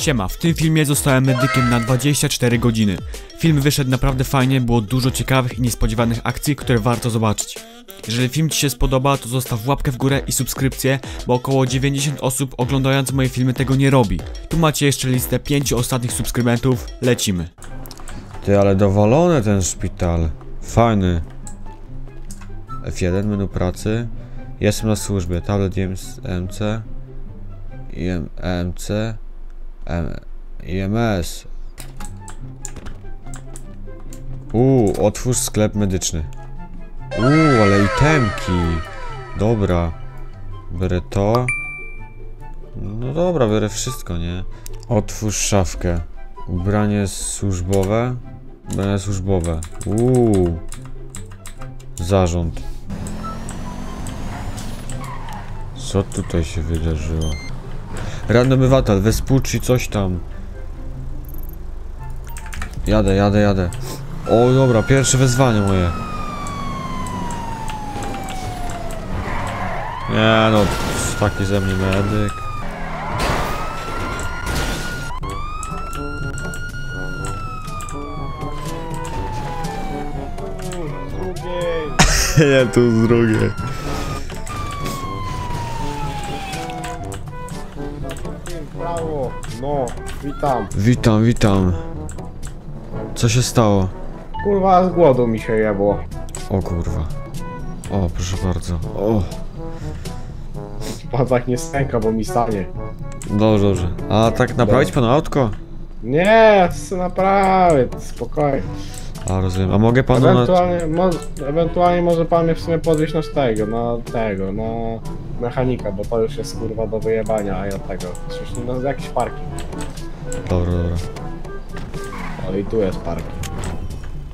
Siema, w tym filmie zostałem medykiem na 24 godziny. Film wyszedł naprawdę fajnie, było dużo ciekawych i niespodziewanych akcji, które warto zobaczyć. Jeżeli film Ci się spodoba, to zostaw łapkę w górę i subskrypcję, bo około 90 osób oglądając moje filmy tego nie robi. Tu macie jeszcze listę 5 ostatnich subskrybentów, lecimy. Ty, ale dowalony ten szpital. Fajny. F1, menu pracy. Jestem na służbie, tablet IMS. Otwórz sklep medyczny. Ale itemki. Dobra. Biorę to. No dobra, biorę wszystko, nie? Otwórz szafkę. Ubranie służbowe. Ubranie służbowe. Zarząd. Co tutaj się wydarzyło? Radny obywatel, Wespucci coś tam. Jadę. O dobra, pierwsze wezwanie moje. Nie no, taki ze mnie medyk. Nie, tu z drugiej. No, witam. Witam. Co się stało? Kurwa, z głodu mi się jebło. O kurwa. O, proszę bardzo. O. Pan tak nie stęka, bo mi stanie. Dobrze. A tak naprawić pana autko? Nie, naprawię, spokojnie. A, rozumiem. A mogę panu... Ewentualnie może pan mnie w sumie podwieźć na na mechanika, bo to już jest kurwa do wyjebania, a ja tego. Przecież no, jakiś parking. Dobra. O, i tu jest parking.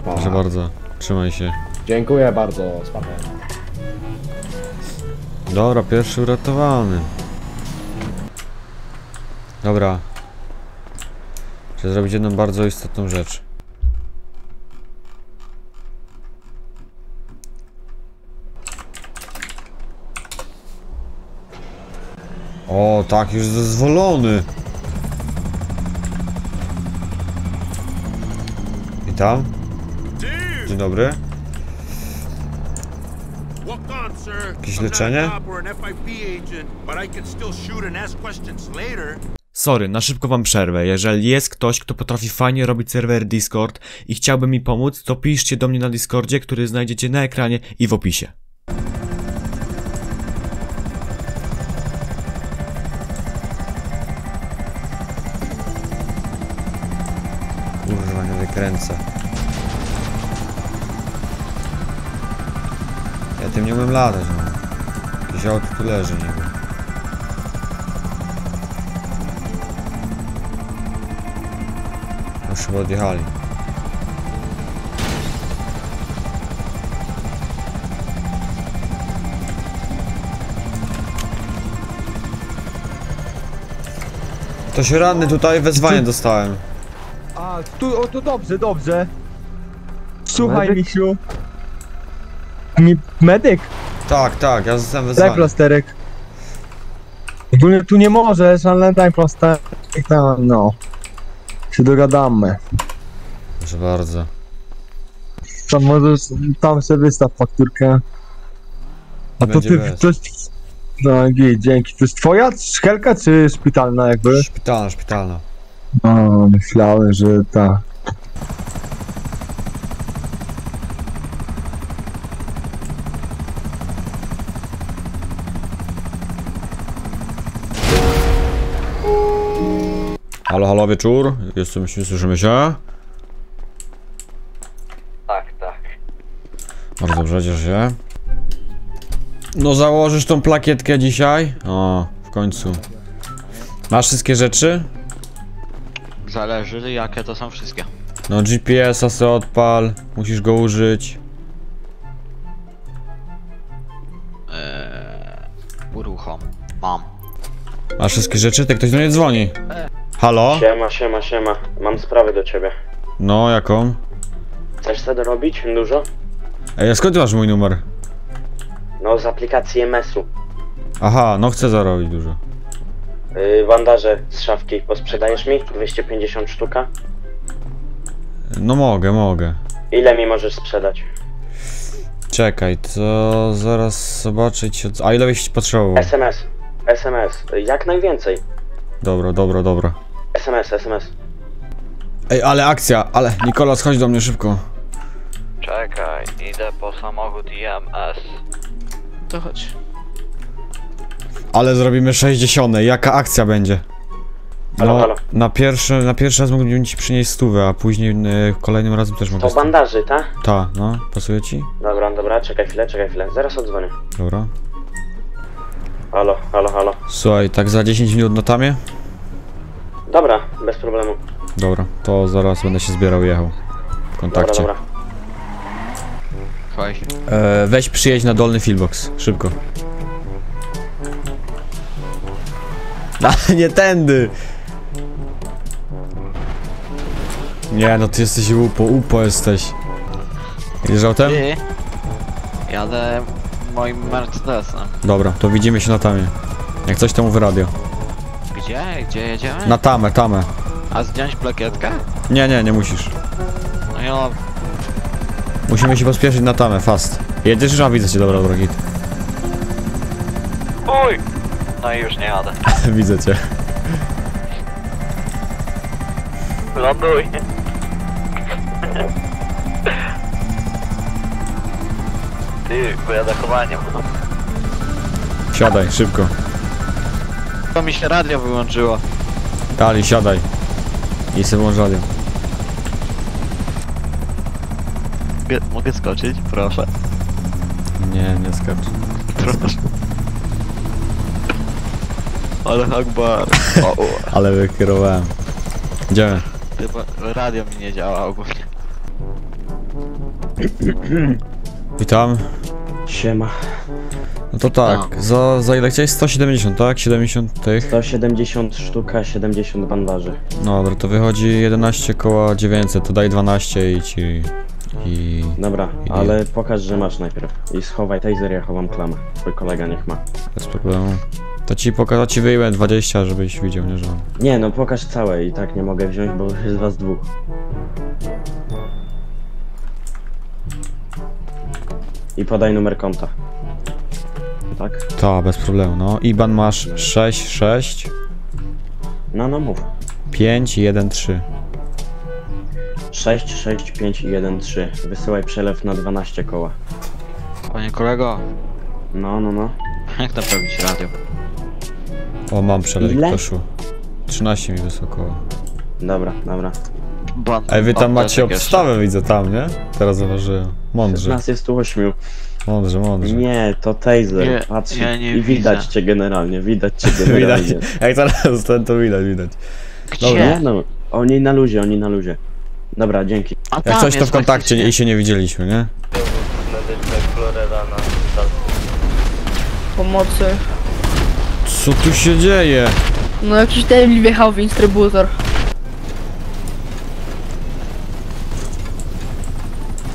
Proszę bardzo, trzymaj się. Dziękuję bardzo, spadłem. Dobra, pierwszy uratowany. Dobra. Chcę zrobić jedną bardzo istotną rzecz. O, tak, już zezwolony. Witam. Dzień dobry. Jakieś leczenie? Sorry, na szybko wam przerwę. Jeżeli jest ktoś, kto potrafi fajnie robić serwer Discord i chciałby mi pomóc, to piszcie do mnie na Discordzie, który znajdziecie na ekranie i w opisie. Kurwa, nie wykręcę. Ja tym nie umiem latać, no. Jakieś auto tu leży, nie wiem. Już chyba odjechali. To się ranny tutaj, wezwanie dostałem. A, tu, o, to dobrze. Słuchaj, Misiu. Medyk? Tak, ja zostałem wezwany. Daj plasterek. Tu nie możesz, ale daj plasterek tam, no. Się dogadamy. Proszę bardzo. Tam możesz, tam sobie wystaw fakturkę. A to ty coś... No, dzięki. To jest twoja szkielka, czy szpitalna jakby? Szpitalna. O, myślałem, że ta. Halo, wieczór. Jesteśmy, słyszymy się? Tak. Bardzo dobrze, cieszę się. No założysz tą plakietkę dzisiaj? O, w końcu. Masz wszystkie rzeczy? Zależy, jakie to są wszystkie. No GPS-a se odpal, musisz go użyć. Uruchom, mam. Masz wszystkie rzeczy? Ty, ktoś do mnie dzwoni. Halo? Siema. Mam sprawę do ciebie. No, jaką? Chcesz sobie dorobić? Dużo? Ej, a skąd masz mój numer? No, z aplikacji MS-u. Aha, no chcę zarobić dużo. Bandaże z szafki posprzedajesz mi? 250 sztuka? No mogę. Ile mi możesz sprzedać? Czekaj, to zaraz zobaczyć. A ile byś potrzebował? SMS. Jak najwięcej. Dobra. SMS. Ej, ale akcja, ale Nikolas, chodź do mnie szybko. Czekaj, idę po samochód IMS. To chodź. Ale zrobimy 60, jaka akcja będzie? No, halo. Na pierwszy raz mógłbym ci przynieść 100, a później kolejnym razem też mogę. To bandaży, ta? Ta, no, pasuje ci? Dobra, czekaj chwilę, zaraz odzwonię. Dobra. Halo. Słuchaj, tak za 10 minut na tamie? Dobra, bez problemu. Dobra, to zaraz będę się zbierał i jechał w kontakcie. Dobra. Weź przyjedź na dolny fieldbox, szybko. Nie tędy! Nie, no ty jesteś upo jesteś. Jedziesz autem? Jadę moim Mercedesem. Dobra, to widzimy się na tamie. Jak coś, to mów radio. Gdzie jedziemy? Na tamę. A zdjąć plakietkę? Nie musisz. No ja... Musimy się pospieszyć na tamę, fast. Jedziesz, a widzę cię, dobra, drogi. Oj! No i już nie jadę. Widzę cię. Ląduj. Ty, pojadę chowaniem. Siadaj, szybko. To mi się radio wyłączyło. Dali, siadaj. I sobie włącz radio. Mogę skoczyć? Proszę. Nie skacz. Proszę. Ale Akbar. Ale wykierowałem. Idziemy. Radio mi nie działa ogólnie. Witam. Siema. No to tak, no. Za ile chciałeś? 170, tak? 70 tych? 170 sztuka, 70 bandaży. No dobra, to wychodzi 11 koła 900, to daj 12 i ci... Dobra, ale pokaż, że masz najpierw. I schowaj taser, ja chowam klamę. Twój kolega niech ma. Bez problemu. To ci pokażę, ci wyjmę 20, żebyś widział, nie że... Nie, no pokaż całe, i tak nie mogę wziąć, bo jest was dwóch. I podaj numer konta. Tak? Tak, bez problemu, no. IBAN masz 66... No mów. 513. 66513. Wysyłaj przelew na 12 koła. Panie kolego. No. Jak naprawić radio? O, mam przelew, proszę. 13 mi wysoko. Dobra. Ej, wy tam macie obstawę, jeszcze. Widzę tam, nie? Teraz zauważyłem. Mądrze. Nas jest tu 8. Mądrze. Nie, to taser. Patrz, i widać cię generalnie, widać. Jak zaraz ten, to widać. Dobra, no. Oni na luzie. Dobra, dzięki. Jak coś, to w kontakcie i się nie widzieliśmy, nie? Pomocy. Co tu się dzieje? No jakiś debil wjechał w instrybutor.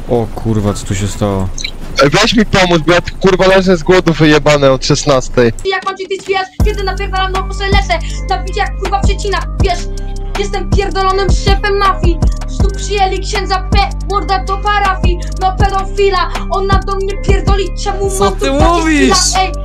O kurwa, co tu się stało? Weź mi pomóc, bo ja kurwa leżę z głodu wyjebane od 16. Jak mam ci ty wiesz, kiedy napierdalam na opuszczę lesę. Tam widzę jak kurwa przecina, wiesz. Jestem pierdolonym szefem mafii. Tu przyjęli księdza P, morda do parafii. No pedofila, ona do mnie pierdoli. Czemu mam tu takie chwila, ej.